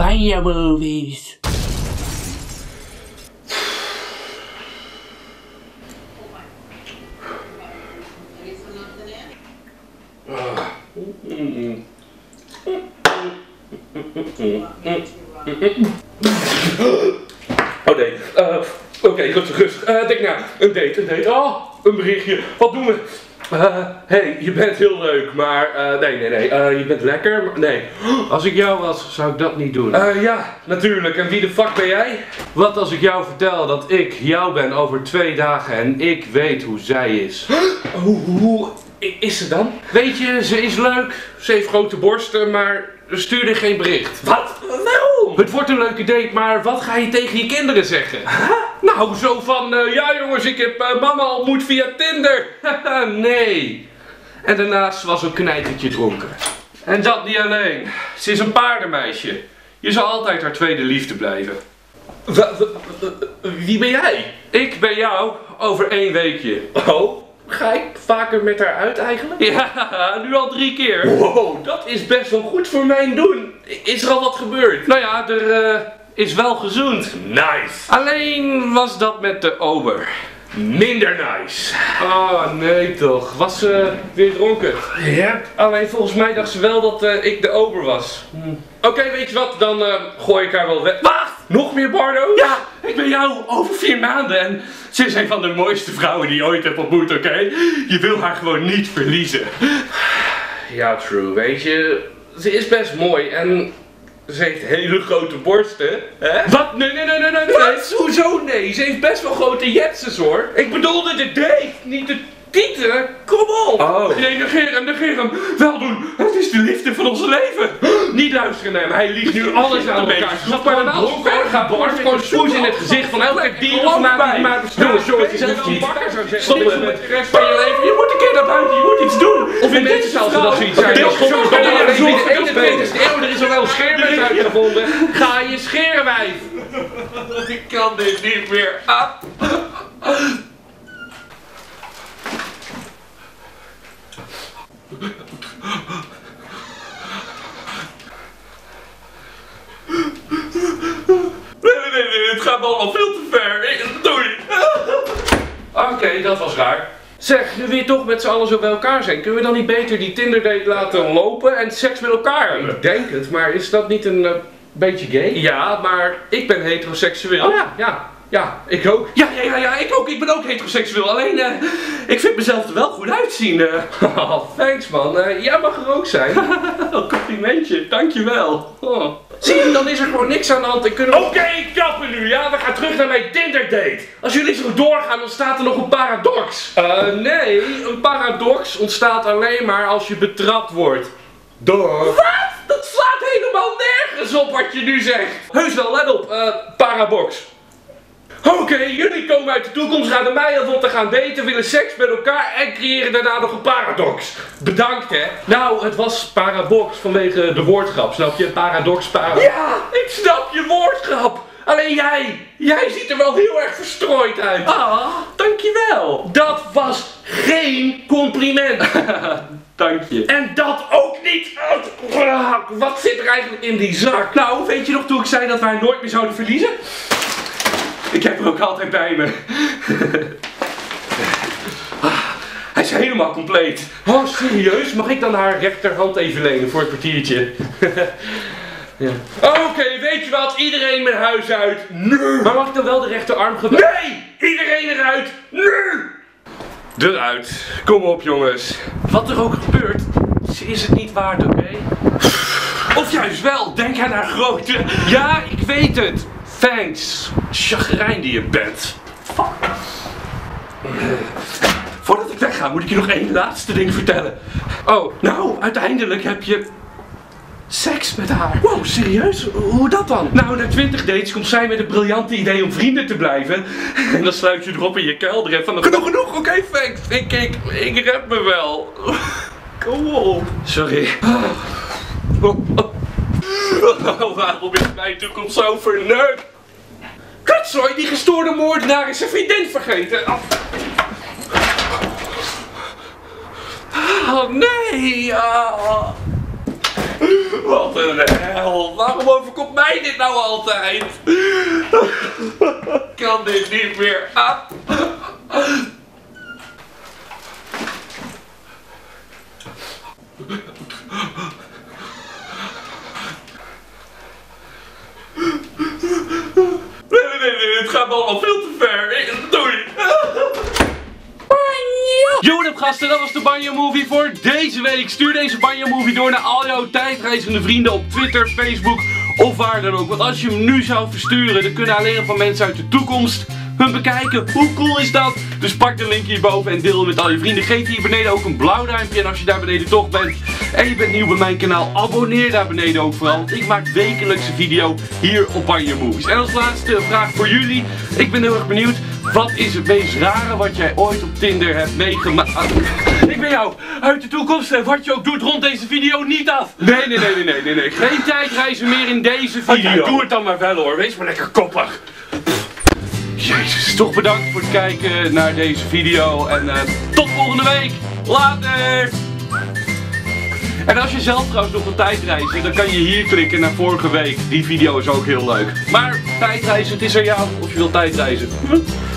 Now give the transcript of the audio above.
BanjoMovies. Oh nee, oké, rustig. Denk nou, een date. Oh, een berichtje. Wat doen we? Hey, je bent heel leuk, maar nee. Je bent lekker, maar nee. Als ik jou was, zou ik dat niet doen. Ja, natuurlijk. En wie de fuck ben jij? Wat als ik jou vertel dat ik jou ben over 2 dagen en ik weet hoe zij is? Hoe is ze dan? Weet je, ze is leuk. Ze heeft grote borsten, maar stuurde geen bericht. Wat? Waarom? Het wordt een leuke date, maar wat ga je tegen je kinderen zeggen? Huh? Nou, zo van, ja jongens, ik heb mama ontmoet via Tinder. Nee. En daarnaast was een knijtertje dronken. En dat niet alleen. Ze is een paardenmeisje. Je zal altijd haar tweede liefde blijven. Wie ben jij? Ik ben jou over 1 weekje. Oh? Ga ik vaker met haar uit eigenlijk? Ja, nu al 3 keer. Wow, dat is best wel goed voor mijn doen. Is er al wat gebeurd? Nou ja, er is wel gezoend. Nice. Alleen was dat met de ober. Minder nice. Oh nee toch, was ze weer dronken? Ja. Alleen volgens mij dacht ze wel dat ik de ober was. Oké, weet je wat, dan gooi ik haar wel weg. Wacht! Nog meer Bardo? Ja, ik ben jou over 4 maanden en ze is een van de mooiste vrouwen die je ooit hebt ontmoet, oké? Je wil haar gewoon niet verliezen. Ja, true, weet je, ze is best mooi en ze heeft hele grote borsten. Hè? Wat? Nee. Wat? Hoezo nee? Ze heeft best wel grote jetses hoor. Ik bedoelde de date, niet de tieten. Kom op! Oh. Nee, negeer hem. Wel doen. Het is de liefde van ons leven. Niet luisteren naar hem. Hij liegt nu alles aan elkaar. Zoek maar een blok hoor. Ga borst gewoon smoes in het gezicht van elke dier of naam die maar bestuurt. Jongens, je hoeft niet. Stoppen met de rest van je leven. Je moet een keer naar buiten. Je moet iets doen. Of in mensen zal ze dat zoiets zijn. Er is al wel scheermes uitgevonden. Ga je scheren, wijf. Ik kan dit niet meer. Nee, het gaat allemaal veel te ver. Doei. Oké, dat was raar. Zeg, nu we toch met z'n allen zo bij elkaar zijn, kunnen we dan niet beter die Tinder date laten lopen en seks met elkaar hebben? Ik denk het, maar is dat niet een beetje gay? Ja, maar ik ben heteroseksueel. Oh ja, ja, ik ook. Ja, ik ook. Ik ben ook heteroseksueel. Alleen, ik vind mezelf er wel goed uitzien. Thanks man. Jij mag er ook zijn. Complimentje, dankjewel. Oh. Zie je, dan is er gewoon niks aan de hand en kunnen we... Oké, kappen nu, ja? We gaan terug naar mijn Tinder date. Als jullie zo doorgaan, ontstaat er nog een paradox. Nee, een paradox ontstaat alleen maar als je betrapt wordt. Door. Wat? Dat slaat helemaal nergens op wat je nu zegt. Heus wel, let op. Paradox. Oké, jullie komen uit de toekomst, raden mij af om te gaan daten, willen seks met elkaar en creëren daarna nog een paradox. Bedankt hè. Nou, het was paradox vanwege de woordgrap, snap je? Paradox. Ja, ik snap je woordgrap. Alleen jij ziet er wel heel erg verstrooid uit. Ah, dankjewel. Dat was geen compliment. Dank je. En dat ook niet. Wat zit er eigenlijk in die zak? Nou, weet je nog toen ik zei dat wij nooit meer zouden verliezen? Ik heb er ook altijd bij me. Hij is helemaal compleet. Oh, serieus? Mag ik dan haar rechterhand even lenen voor het kwartiertje? Ja. Oké, weet je wat? Iedereen mijn huis uit. Nu! Maar mag ik dan wel de rechterarm gebruiken? Nee! Iedereen eruit. Nu! Eruit. Kom op, jongens. Wat er ook gebeurt, ze is het niet waard, oké? Of juist wel. Denk aan haar grootte. Ja, ik weet het. Thanks, chagrijn die je bent. Fuck. Voordat ik wegga, moet ik je nog 1 laatste ding vertellen. Oh, nou, uiteindelijk heb je seks met haar. Wow, serieus? Hoe dat dan? Nou, na 20 dates komt zij met een briljante idee om vrienden te blijven. En dan sluit je erop in je kelder en van de... Genoeg, oké, thanks. Ik red me wel. Kom op. Sorry. Oh, waarom is mijn toekomst zo verneukt? Kutzooi, die gestoorde moordenaar is zijn vriendin vergeten. Oh nee. Wat een hel. Waarom overkomt mij dit nou altijd? Kan dit niet meer. Ah. Nee, het gaat me allemaal veel te ver. Doei. Yo, gasten, dat was de BanjoMovie voor deze week. Stuur deze BanjoMovie door naar al jouw tijdreizende vrienden op Twitter, Facebook of waar dan ook. Want als je hem nu zou versturen, dan kunnen alleen van mensen uit de toekomst hem bekijken. Hoe cool is dat? Dus pak de link hierboven en deel hem met al je vrienden. Geef hier beneden ook een blauw duimpje. En als je daar beneden toch bent en je bent nieuw bij mijn kanaal, abonneer daar beneden ook vooral. Want ik maak wekelijks een video hier op BanjoMovies. En als laatste vraag voor jullie. Ik ben heel erg benieuwd. Wat is het meest rare wat jij ooit op Tinder hebt meegemaakt? Ik ben jou uit de toekomst en wat je ook doet rond deze video niet af. Nee. Geen tijdreizen meer in deze video. Ja, doe het dan maar wel hoor. Wees maar lekker koppig. Jezus, toch bedankt voor het kijken naar deze video. En tot volgende week. Later. En als je zelf trouwens nog wil tijdreizen, dan kan je hier klikken naar vorige week. Die video is ook heel leuk. Maar tijdreizen, het is aan jou of je wilt tijdreizen.